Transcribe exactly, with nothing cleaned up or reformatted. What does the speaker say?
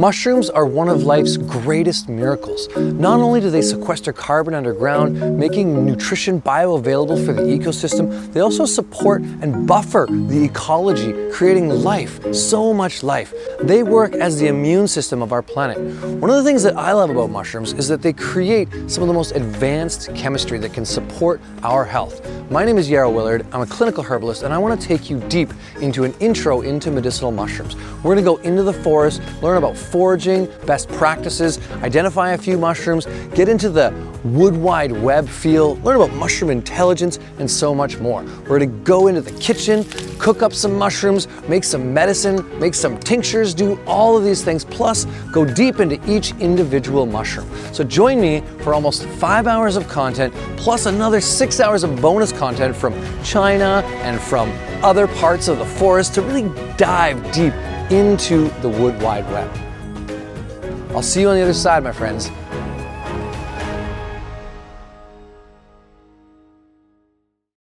Mushrooms are one of life's greatest miracles. Not only do they sequester carbon underground, making nutrition bioavailable for the ecosystem, they also support and buffer the ecology, creating life, so much life. They work as the immune system of our planet. One of the things that I love about mushrooms is that they create some of the most advanced chemistry that can support our health. My name is Yarrow Willard, I'm a clinical herbalist, and I want to take you deep into an intro into medicinal mushrooms. We're going to go into the forest, learn about foraging, best practices, identify a few mushrooms, get into the wood wide web feel, learn about mushroom intelligence, and so much more. We're going to go into the kitchen, cook up some mushrooms, make some medicine, make some tinctures, do all of these things, plus go deep into each individual mushroom. So join me for almost five hours of content, plus another six hours of bonus content from China and from other parts of the forest to really dive deep into the wood wide web. I'll see you on the other side, my friends.